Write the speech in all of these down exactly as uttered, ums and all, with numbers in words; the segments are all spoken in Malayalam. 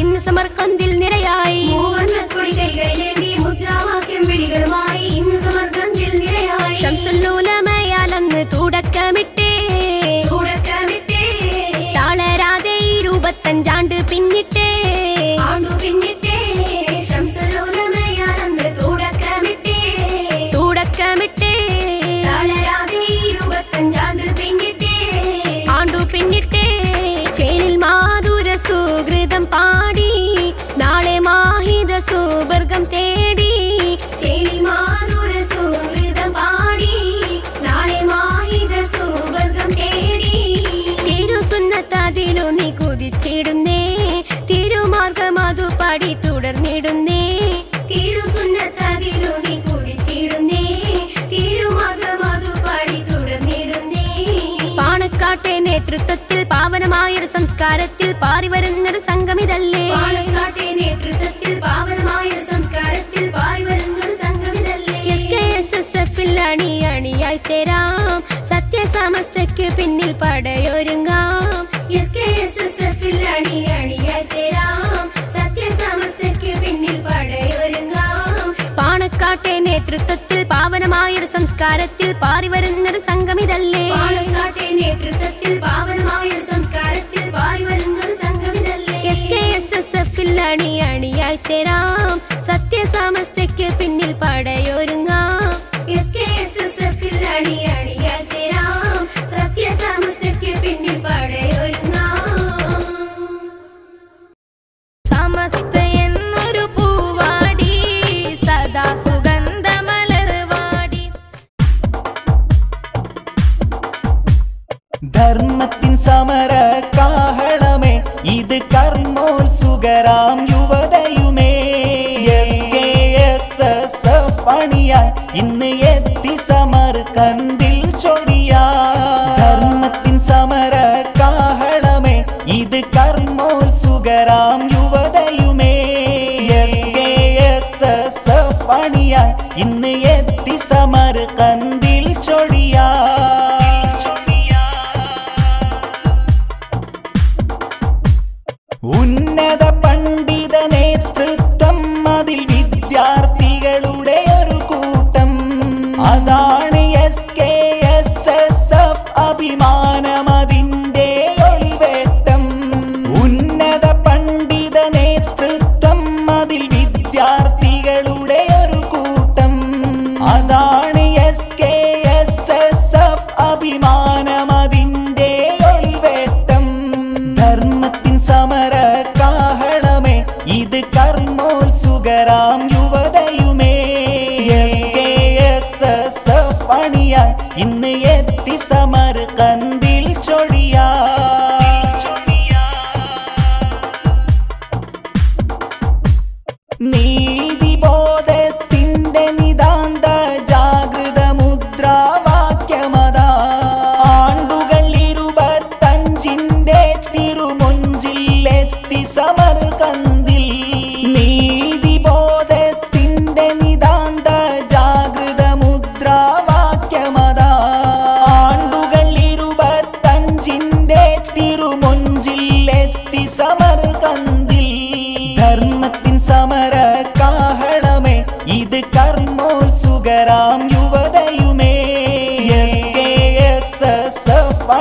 ഇന്ന് സമർഖന്ദിൽ നിറയായി ശംസുല്ലോലമയാലന്ന് തുടക്കമിട്ടേ തളരാതെ ഈ രൂപത്തഞ്ചാണ്ട് പിന്നിട്ടേ നേതൃത്വത്തിൽ പാവനമായൊരു സംസ്കാരത്തിൽ പാറി വരുന്നൊരു സംഗമിതല്ലേ അണി അണിയായി തരാം സത്യസമസ്തയ്ക്ക് പിന്നിൽ പടയൊരുങ്ങാം പാണക്കാട്ടെ നേതൃത്വത്തിൽ പാവനമായൊരു സംസ്കാരത്തിൽ പാറി വരുന്നൊരു സംഗമിതല്ലേ അണിയായി ചേരാം സത്യസമസ്തയ്ക്ക് പിന്നിൽ പടയൊരുങ്ങാം ധർമ്മത്തിൻ സമര കാഹളമേ ഇത് കർമ്മോത്സുകരാം യുവതയുമേ പണിയാൻ ഇന്ന് എത്തി സമർഖന്ദിൽ ചൊടിയാ ധർമ്മത്തിൻ സമര കാഹളമേ ഇത് കർമ്മോത്സുകരാം യുവതയുമേ പണിയാൻ ഇന്ന് എത്തി സമർഖന്ദിൽ ചൊടിയാ ഉന്നത പണ്ഡിത നേതൃത്വം അതിൽ വിദ്യാർത്ഥികളുടെ ഒരു കൂട്ടം അതാണ് എസ് കെ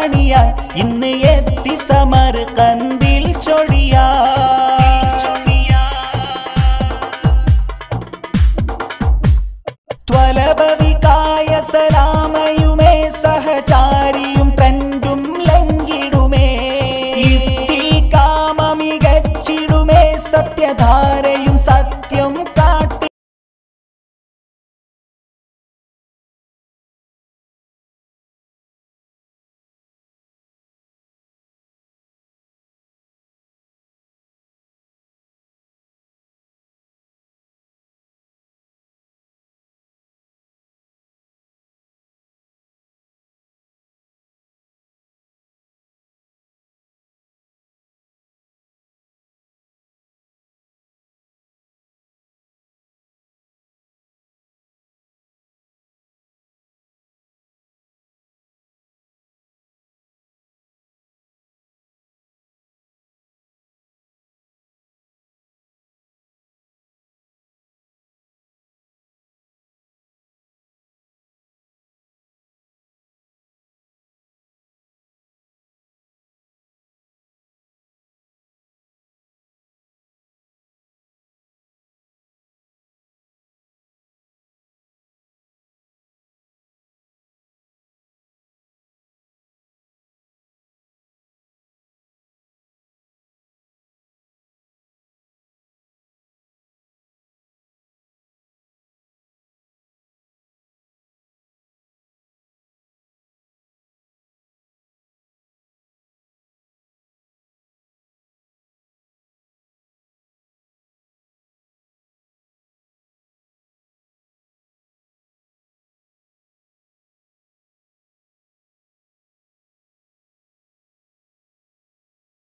റാണിയായി ഇന്ന് എത്തി സമർഖന്ദ്.